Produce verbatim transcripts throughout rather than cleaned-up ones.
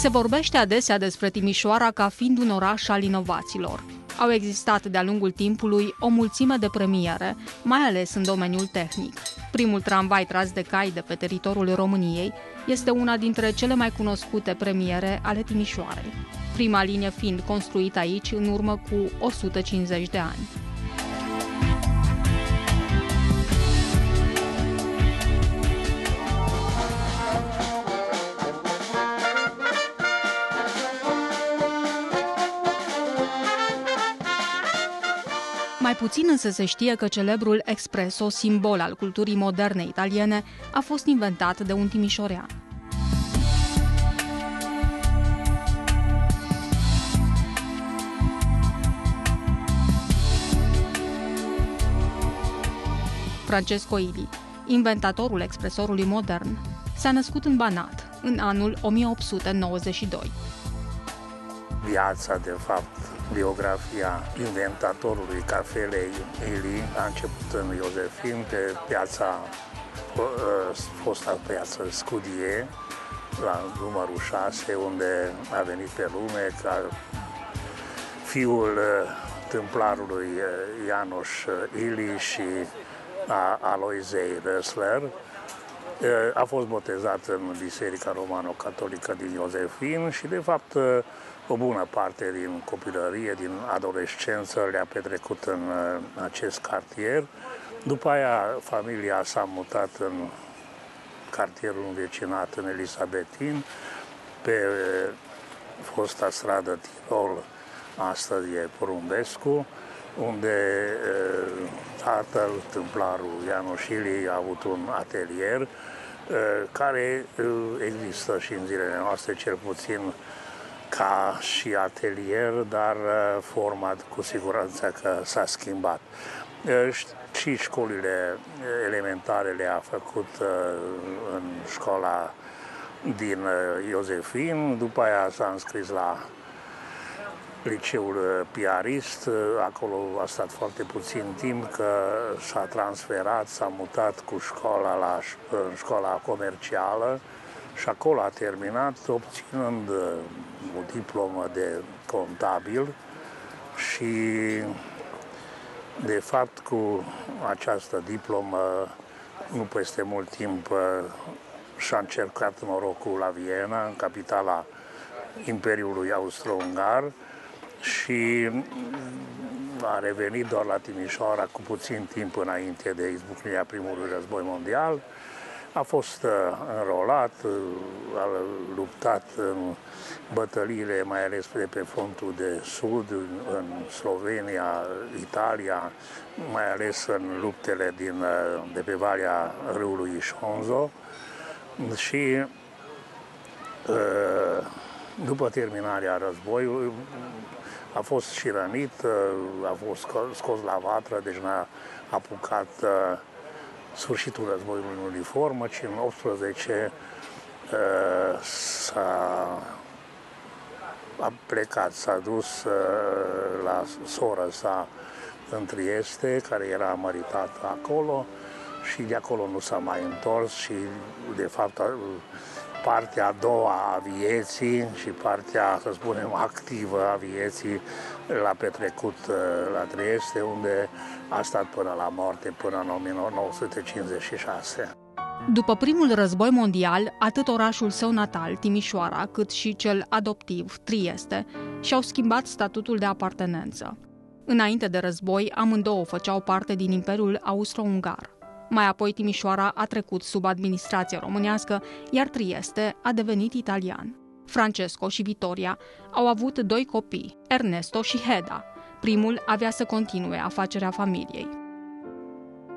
Se vorbește adesea despre Timișoara ca fiind un oraș al inovațiilor. Au existat de-a lungul timpului o mulțime de premiere, mai ales în domeniul tehnic. Primul tramvai tras de cai de pe teritoriul României este una dintre cele mai cunoscute premiere ale Timișoarei, prima linie fiind construită aici în urmă cu o sută cincizeci de ani. Mai puțin însă se știe că celebrul expreso, simbol al culturii moderne italiene, a fost inventat de un timișorean. Francesco Illy, inventatorul expresorului modern, s-a născut în Banat în anul o mie opt sute nouăzeci și doi. Viața, de fapt, biografia inventatorului cafelei Illy a început în Iosefin, pe piața, fosta piață Scudie, la numărul șase, unde a venit pe lume ca fiul templarului Ianoș Illy și a Aloisei Resler. A fost botezat în Biserica Romano-Catolică din Iosefin și, de fapt, o bună parte din copilărie, din adolescență, le-a petrecut în acest cartier. După aia, familia s-a mutat în cartierul învecinat, în Elisabetin, pe fosta stradă Tirol, astăzi e Porumbescu, unde tatăl, templarul Ianoș Illy, a avut un atelier care există și în zilele noastre, cel puțin ca și atelier, dar format cu siguranță că s-a schimbat. Și școlile elementare le-a făcut în școala din Iosefin, după aia s-a înscris la liceul piarist, acolo a stat foarte puțin timp, că s-a transferat, s-a mutat cu școala la școala comercială și acolo a terminat, obținând o diplomă de contabil și, de fapt, cu această diplomă, nu peste mult timp, și-a încercat norocul la Viena, în capitala Imperiului Austro-Ungar, și a revenit doar la Timișoara cu puțin timp înainte de izbucnirea primului război mondial. A fost înrolat, a luptat în bătăliile, mai ales de pe frontul de sud, în Slovenia, Italia, mai ales în luptele din, de pe valea râului Isonzo. Și după terminarea războiului a fost și rănit, a fost scos la vatră, deci n-a apucat sfârșitul războiului în uniformă, ci în optsprezece s-a plecat, s-a dus la sora sa în Trieste, care era măritată acolo, și de acolo nu s-a mai întors și, de fapt, partea a doua a vieții și partea, să spunem, activă a vieții l-a petrecut la Trieste, unde a stat până la moarte, până în o mie nouă sute cincizeci și șase. După primul război mondial, atât orașul său natal, Timișoara, cât și cel adoptiv, Trieste, și-au schimbat statutul de apartenență. Înainte de război, amândouă făceau parte din Imperiul Austro-Ungar. Mai apoi Timișoara a trecut sub administrație românească, iar Trieste a devenit italian. Francesco și Vitoria au avut doi copii, Ernesto și Heda. Primul avea să continue afacerea familiei.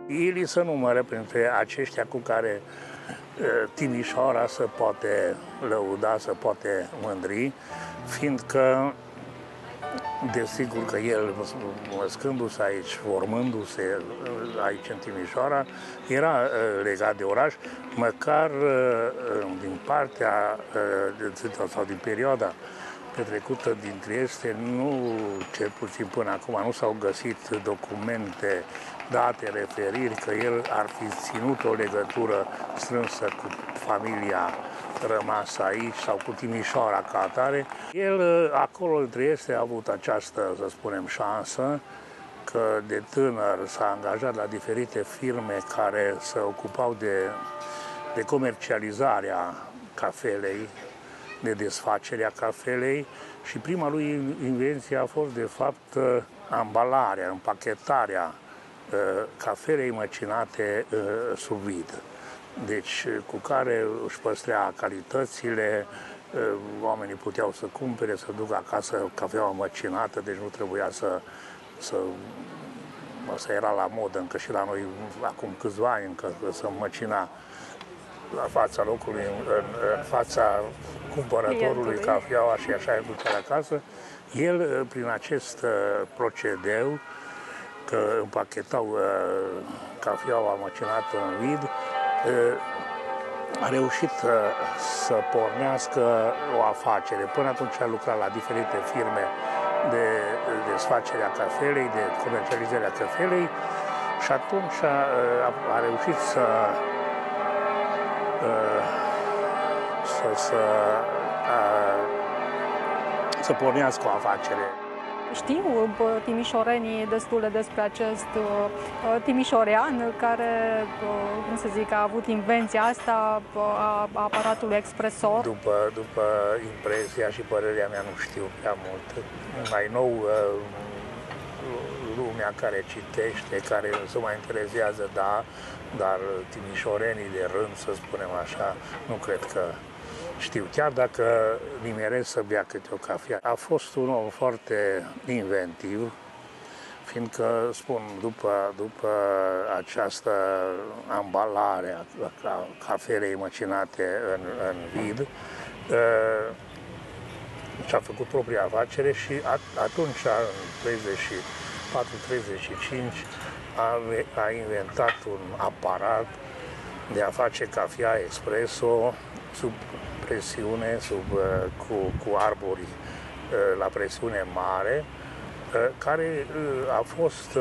Illy se numără printre aceștia cu care Timișoara se poate lăuda, se poate mândri, fiindcă, desigur că el, născându-se aici, formându-se aici în Timișoara, era legat de oraș, măcar din partea sau din perioada petrecută din Trieste, nu, cel puțin până acum, nu s-au găsit documente, date, referiri, că el ar fi ținut o legătură strânsă cu familia rămas aici sau cu Timișoara ca atare. El acolo în Trieste a avut această, să spunem, șansă că de tânăr s-a angajat la diferite firme care se ocupau de, de comercializarea cafelei, de desfacerea cafelei și prima lui invenție a fost de fapt ambalarea, împachetarea cafelei măcinate sub vid, deci cu care își păstrea calitățile, oamenii puteau să cumpere, să ducă acasă cafeaua măcinată, deci nu trebuia să, să, asta era la modă încă și la noi acum câțiva ani încă să măcina la fața locului, în, în fața cumpărătorului cafeaua și așa e ducă acasă. El, prin acest procedeu, că împachetau uh, cafeaua măcinată în vid, uh, a reușit uh, să pornească o afacere. Până atunci a lucrat la diferite firme de desfacerea cafelei, de comercializarea cafelei și atunci uh, a, a reușit să, uh, să, să, uh, să pornească o afacere. Știu timișorenii destule despre acest uh, timișorean care, uh, cum să zic, a avut invenția asta uh, a aparatului expresor. După, după impresia și părerea mea nu știu prea mult. Mai nou, uh, lumea care citește, care se mai interesează, da, dar timișorenii de rând, să spunem așa, nu cred că știu, chiar dacă nimeresc să bea câte o cafea. A fost un om foarte inventiv, fiindcă, spun, după, după această ambalare a cafelei măcinate în, în vid, și-a făcut propria afacere și atunci, în treizeci și patru treizeci și cinci, a, a inventat un aparat de a face cafea expreso sub presiune, sub, cu, cu arbori la presiune mare, care a fost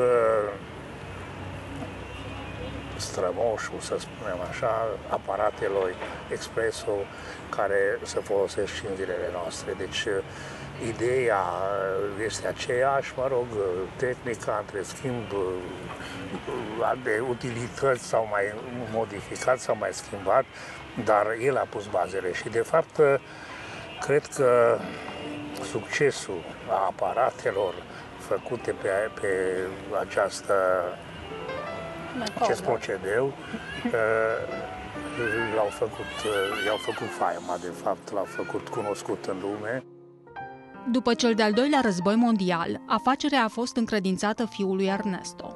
strămoșul, să spunem așa, aparatelor expreso care se folosesc și în zilele noastre. Deci ideea este aceeași, mă rog, tehnica, între schimb, de utilități s-au mai modificat, s-au mai schimbat, dar el a pus bazele și, de fapt, cred că succesul aparatelor făcute pe, pe această, acest procedeu l-au făcut, i-au făcut faima, de fapt, l-au făcut cunoscut în lume. După cel de-al doilea război mondial, afacerea a fost încredințată fiului Ernesto.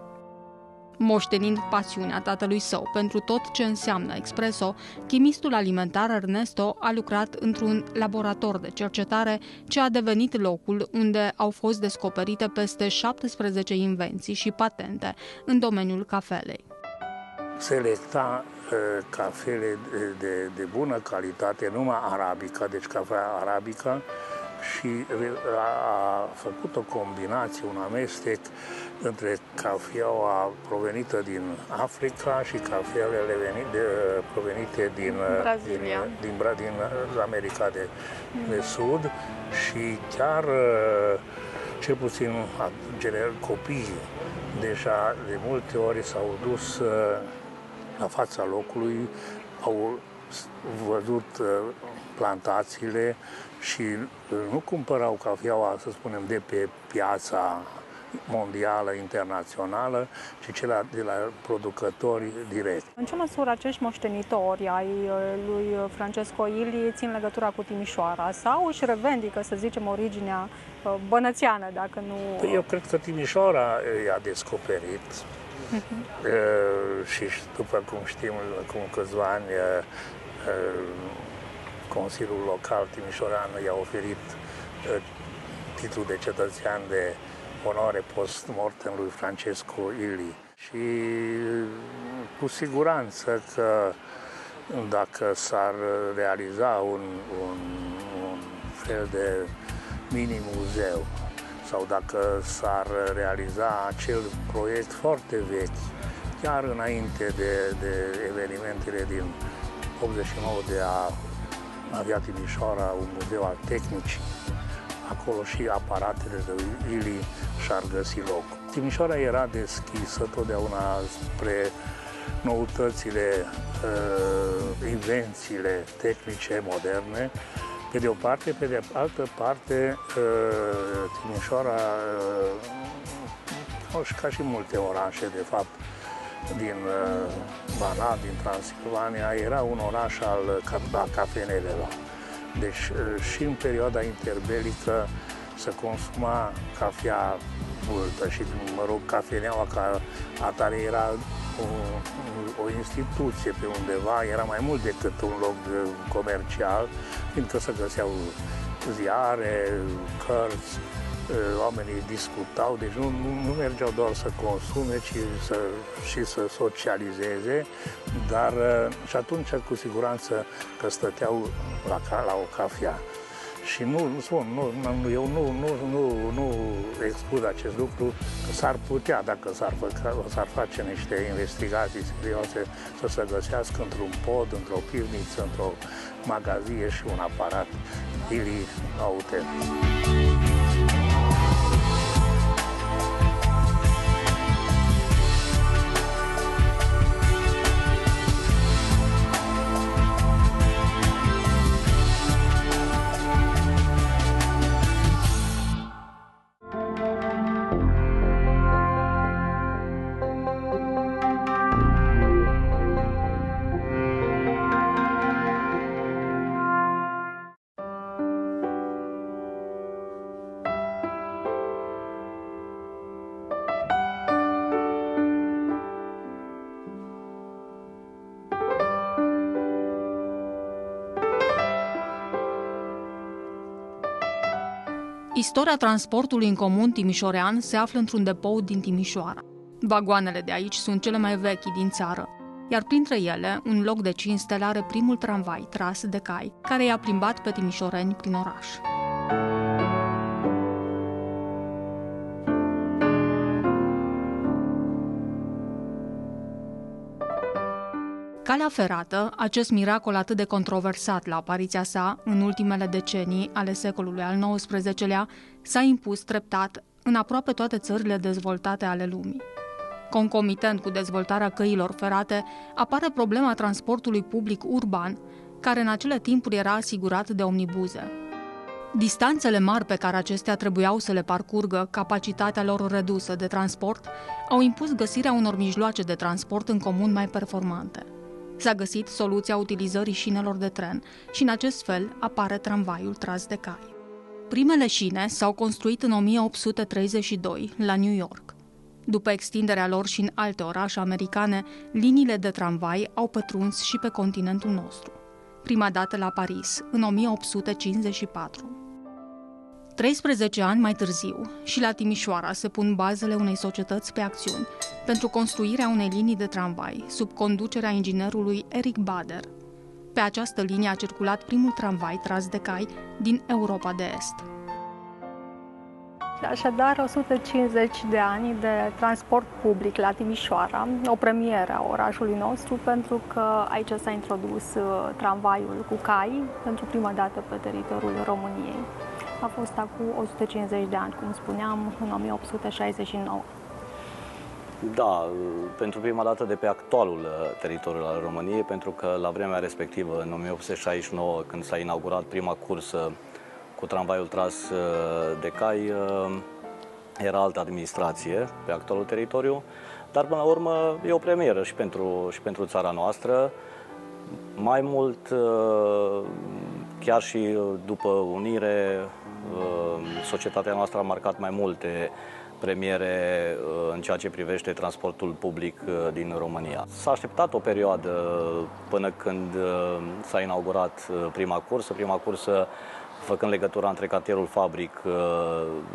Moștenind pasiunea tatălui său pentru tot ce înseamnă expreso, chimistul alimentar Ernesto a lucrat într-un laborator de cercetare ce a devenit locul unde au fost descoperite peste șaptesprezece invenții și patente în domeniul cafelei. Selecta uh, cafele de, de, de bună calitate, numai arabica, deci cafea arabica, și a făcut o combinație, un amestec între cafeaua provenită din Africa și cafealele provenite din, din, din, din America de, de Sud și chiar, cel puțin, general, copiii deja de multe ori s-au dus la fața locului, au văzut plantațiile și nu cumpărau cafeaua, să spunem, de pe piața mondială, internațională, ci cea de la producători direct. În ce măsură acești moștenitori ai lui Francesco Illy țin legătura cu Timișoara sau își revendică, să zicem, originea bănățeană, dacă nu... Păi eu cred că Timișoara i-a descoperit. Uh-huh. E, și după cum știm, acum câțiva ani, e, Consiliul Local Timișorean i-a oferit e, titlul de cetățean de onoare post-mortem lui Francesco Illy. Și cu siguranță că dacă s-ar realiza un, un, un fel de mini-muzeu sau dacă s-ar realiza acel proiect foarte vechi, chiar înainte de, de evenimentele din optzeci și nouă de a avea Timișoara un muzeu al tehnicii, acolo și aparatele lui Illy și-ar găsi loc. Timișoara era deschisă totdeauna spre noutățile, uh, invențiile tehnice moderne, pe de o parte, pe de altă parte, uh, Timișoara, uh, ca și multe orașe, de fapt, din uh, Banat, din Transilvania, era un oraș al ca cafenelelor. Deci și în perioada interbelică se consuma cafea multă și, mă rog, cafeneaua ca atare era o, o instituție pe undeva, era mai mult decât un loc comercial, fiindcă se găseau ziare, cărți, oamenii discutau, deci nu, nu mergeau doar să consume, ci să, și să socializeze, dar și atunci cu siguranță că stăteau la, la o cafea. Și nu, spun, nu, eu nu, nu, nu, nu exclud acest lucru, s-ar putea, dacă s-ar, s-ar face niște investigații serioase, să se găsească într-un pod, într-o pivniță, într-o magazie și un aparat Illy autentic. Istoria transportului în comun timișorean se află într-un depou din Timișoara. Vagoanele de aici sunt cele mai vechi din țară, iar printre ele, un loc de cinste are primul tramvai tras de cai, care i-a plimbat pe timișoreni prin oraș. Calea ferată, acest miracol atât de controversat la apariția sa în ultimele decenii ale secolului al nouăsprezecelea, s-a impus treptat în aproape toate țările dezvoltate ale lumii. Concomitent cu dezvoltarea căilor ferate, apare problema transportului public urban, care în acele timpuri era asigurat de omnibuze. Distanțele mari pe care acestea trebuiau să le parcurgă, capacitatea lor redusă de transport, au impus găsirea unor mijloace de transport în comun mai performante. S-a găsit soluția utilizării șinelor de tren și în acest fel apare tramvaiul tras de cai. Primele șine s-au construit în o mie opt sute treizeci și doi la New York. După extinderea lor și în alte orașe americane, liniile de tramvai au pătruns și pe continentul nostru. Prima dată la Paris, în o mie opt sute cincizeci și patru. treisprezece ani mai târziu, și la Timișoara se pun bazele unei societăți pe acțiuni pentru construirea unei linii de tramvai sub conducerea inginerului Eric Bader. Pe această linie a circulat primul tramvai tras de cai din Europa de Est. Așadar, o sută cincizeci de ani de transport public la Timișoara, o premieră a orașului nostru, pentru că aici s-a introdus tramvaiul cu cai pentru prima dată pe teritoriul României. A fost acum o sută cincizeci de ani, cum spuneam, în o mie opt sute șaizeci și nouă. Da, pentru prima dată de pe actualul teritoriul al României, pentru că la vremea respectivă, în o mie opt sute șaizeci și nouă, când s-a inaugurat prima cursă cu tramvaiul tras de cai, era altă administrație pe actualul teritoriu, dar până la urmă e o premieră și pentru, și pentru țara noastră. Mai mult, chiar și după unire, societatea noastră a marcat mai multe premiere în ceea ce privește transportul public din România. S-a așteptat o perioadă până când s-a inaugurat prima cursă, prima cursă făcând legătura între cartierul Fabric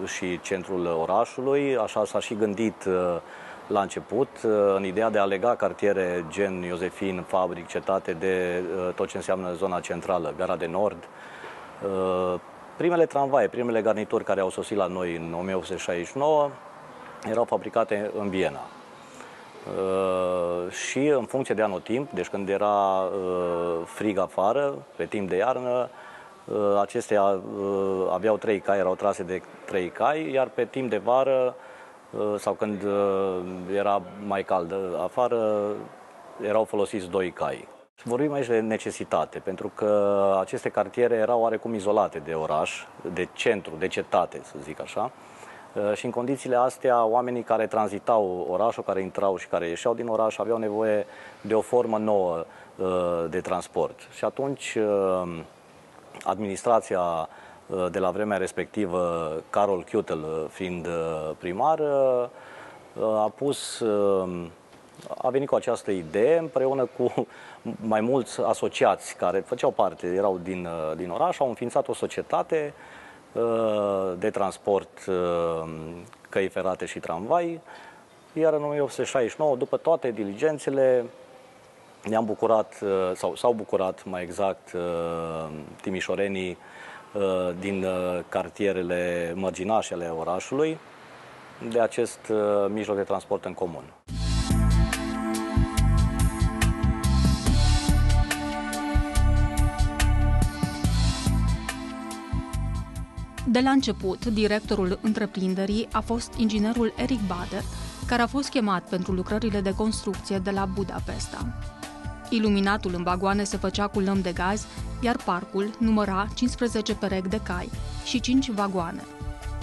și centrul orașului. Așa s-a și gândit la început, în ideea de a lega cartiere gen Iosefin, Fabric, Cetate de tot ce înseamnă zona centrală, Gara de Nord. Primele tramvaie, primele garnituri care au sosit la noi în o mie opt sute șaizeci și nouă erau fabricate în Viena. și în funcție de anotimp, deci când era frig afară, pe timp de iarnă, acestea aveau trei cai, erau trase de trei cai, iar pe timp de vară sau când era mai cald afară, erau folosiți doi cai. Vorbim aici de necesitate, pentru că aceste cartiere erau oarecum izolate de oraș, de centru, de cetate, să zic așa, și în condițiile astea, oamenii care tranzitau orașul, care intrau și care ieșeau din oraș, aveau nevoie de o formă nouă de transport. Și atunci, administrația de la vremea respectivă, Carol Chiutel fiind primar, a pus... a venit cu această idee împreună cu mai mulți asociați care făceau parte, erau din, din oraș, au înființat o societate de transport căi ferate și tramvai, iar în o mie opt sute șaizeci și nouă, după toate diligențele, ne-am bucurat, sau s-au bucurat mai exact, timișorenii din cartierele mărginașe ale orașului de acest mijloc de transport în comun. De la început, directorul întreprinderii a fost inginerul Eric Bader, care a fost chemat pentru lucrările de construcție de la Budapesta. Iluminatul în vagoane se făcea cu lămpi de gaz, iar parcul număra cincisprezece perechi de cai și cinci vagoane.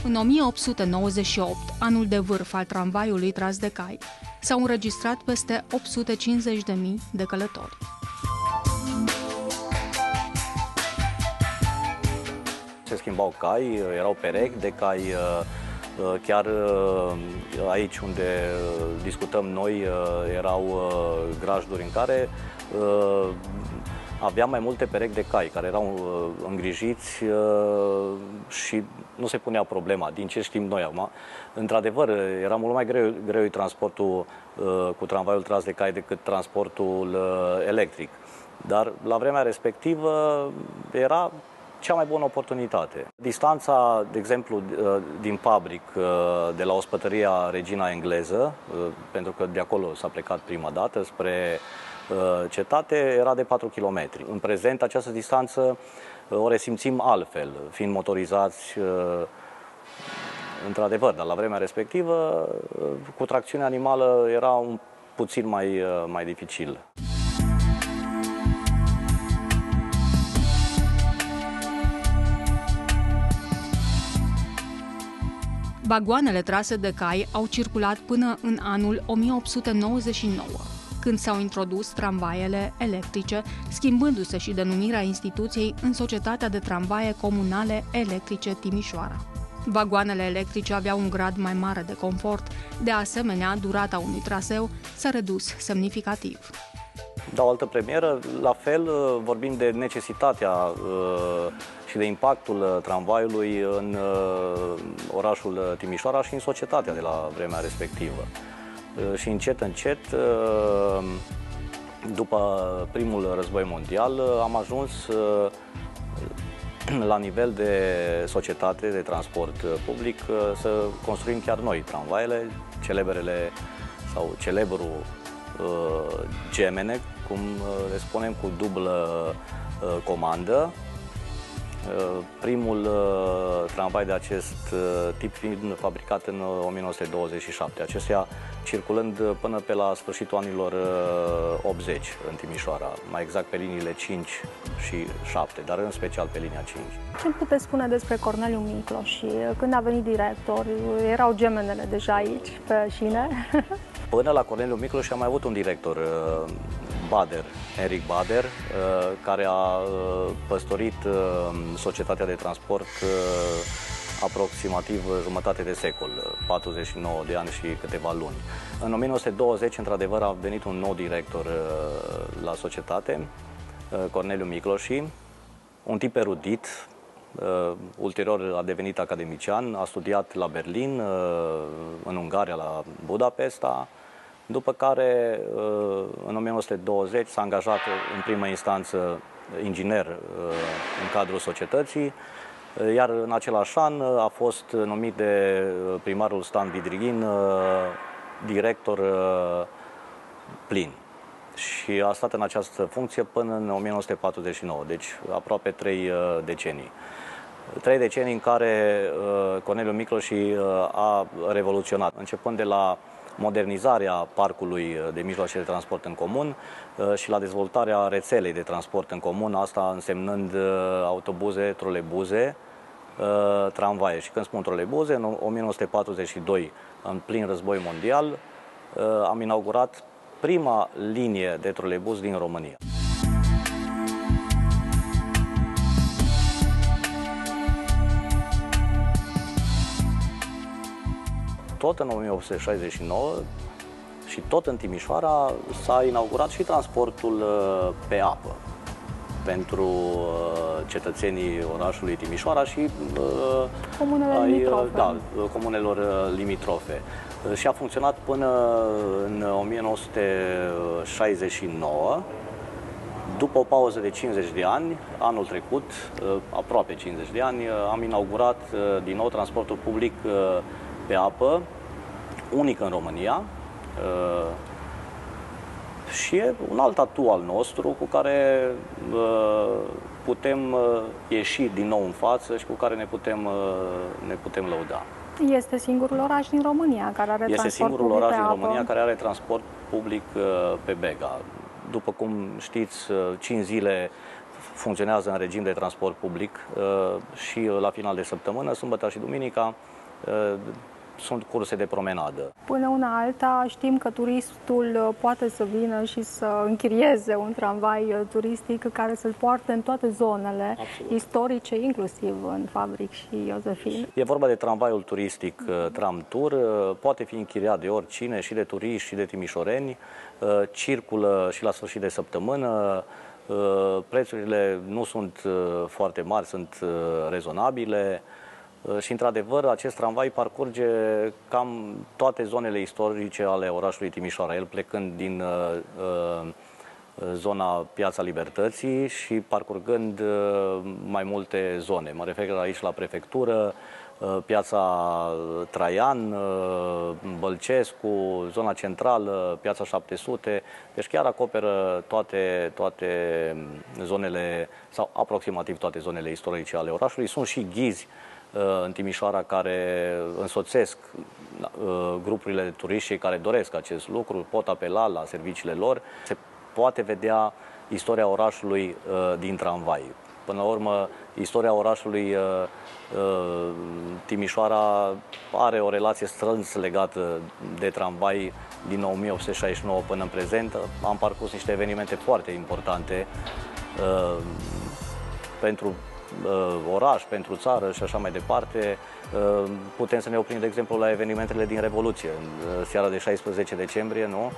În o mie opt sute nouăzeci și opt, anul de vârf al tramvaiului tras de cai, s-au înregistrat peste opt sute cincizeci de mii de călători. Se schimbau cai, erau perechi de cai, chiar aici unde discutăm noi erau grajduri în care aveam mai multe perechi de cai care erau îngrijiți și nu se punea problema, din ce știm noi acum. Într-adevăr, era mult mai greu, greu transportul cu tramvaiul tras de cai decât transportul electric, dar la vremea respectivă era cea mai bună oportunitate. Distanța, de exemplu, din Pabric, de la ospătăria Regina Engleză, pentru că de acolo s-a plecat prima dată spre cetate, era de patru kilometri. În prezent, această distanță o resimțim altfel, fiind motorizați, într-adevăr, dar la vremea respectivă, cu tracțiune animală era un puțin mai, mai dificil. Vagoanele trase de cai au circulat până în anul o mie opt sute nouăzeci și nouă, când s-au introdus tramvaiele electrice, schimbându-se și denumirea instituției în Societatea de Tramvaie Comunale Electrice Timișoara. Vagoanele electrice aveau un grad mai mare de confort, de asemenea, durata unui traseu s-a redus semnificativ. Da, o altă premieră, la fel, vorbim de necesitatea uh, și de impactul tramvaiului în uh, orașul Timișoara și în societatea de la vremea respectivă. Uh, și încet, încet, uh, după primul război mondial, am ajuns uh, la nivel de societate de transport public uh, să construim chiar noi tramvaiele, celebrele sau celebrul gemene, cum le spunem, cu dublă comandă. Primul tramvai de acest tip fiind fabricat în o mie nouă sute douăzeci și șapte, acestea circulând până pe la sfârșitul anilor optzeci în Timișoara, mai exact pe liniile cinci și șapte, dar în special pe linia cinci. Ce puteți spune despre Corneliu Micloș și când a venit director? Erau gemenele deja aici, pe șine? Până la Corneliu Micloș am mai avut un director, Bader, Eric Bader, care a păstorit societatea de transport aproximativ jumătate de secol, patruzeci și nouă de ani și câteva luni. În o mie nouă sute douăzeci, într-adevăr, a venit un nou director la societate, Corneliu Micloș, un tip erudit. Ulterior a devenit academician, a studiat la Berlin, în Ungaria, la Budapesta, după care în o mie nouă sute douăzeci s-a angajat în primă instanță inginer în cadrul societății, iar în același an a fost numit de primarul Stan Vidrigin director plin. Și a stat în această funcție până în o mie nouă sute patruzeci și nouă, deci aproape trei decenii. Trei decenii în care Corneliu Micloș a revoluționat, începând de la modernizarea parcului de mijloace de transport în comun și la dezvoltarea rețelei de transport în comun, asta însemnând autobuze, trolebuze, tramvaie. Și când spun trolebuze, în o mie nouă sute patruzeci și doi, în plin război mondial, am inaugurat prima linie de troleibuz din România. Tot în o mie opt sute șaizeci și nouă și tot în Timișoara s-a inaugurat și transportul pe apă pentru cetățenii orașului Timișoara și comunelor ai, limitrofe. Da, comunelor limitrofe. Și a funcționat până în o mie nouă sute șaizeci și nouă, după o pauză de cincizeci de ani, anul trecut, aproape cincizeci de ani, am inaugurat din nou transportul public pe apă, unic în România, și e un alt atu al nostru cu care putem ieși din nou în față și cu care ne putem, ne putem lăuda. Este singurul oraș din România care are este transport singurul public oraș din România care are transport public pe Bega. După cum știți, cinci zile funcționează în regim de transport public și la final de săptămână, sâmbătă și duminica, sunt curse de promenadă. Până una alta știm că turistul poate să vină și să închirieze un tramvai turistic care să-l poarte în toate zonele Absolut. Istorice, inclusiv în Fabric și Iosefin. E vorba de tramvaiul turistic TramTour, poate fi închiriat de oricine, și de turiști, și de timișoreni, circulă și la sfârșit de săptămână. Prețurile nu sunt foarte mari, sunt rezonabile. Și, într-adevăr, acest tramvai parcurge cam toate zonele istorice ale orașului Timișoara, el plecând din uh, zona Piața Libertății și parcurgând uh, mai multe zone. Mă refer aici la prefectură, uh, Piața Traian, uh, Bălcescu, zona centrală, Piața șapte sute. Deci chiar acoperă toate, toate zonele, sau aproximativ toate zonele istorice ale orașului. Sunt și ghizi în Timișoara care însoțesc grupurile de turiști care doresc acest lucru, pot apela la serviciile lor. Se poate vedea istoria orașului din tramvai. Până la urmă, istoria orașului Timișoara are o relație strâns legată de tramvai din o mie opt sute șaizeci și nouă până în prezent. Am parcurs niște evenimente foarte importante pentru oraș, pentru țară și așa mai departe. Putem să ne oprim, de exemplu, la evenimentele din Revoluție. În seara de șaisprezece decembrie, nu?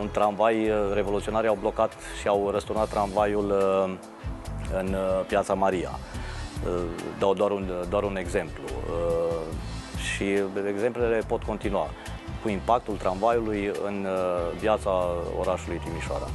Un tramvai, revoluționari au blocat și au răsturnat tramvaiul în Piața Maria. Dau doar un, doar un exemplu. Și exemplele pot continua cu impactul tramvaiului în viața orașului Timișoara.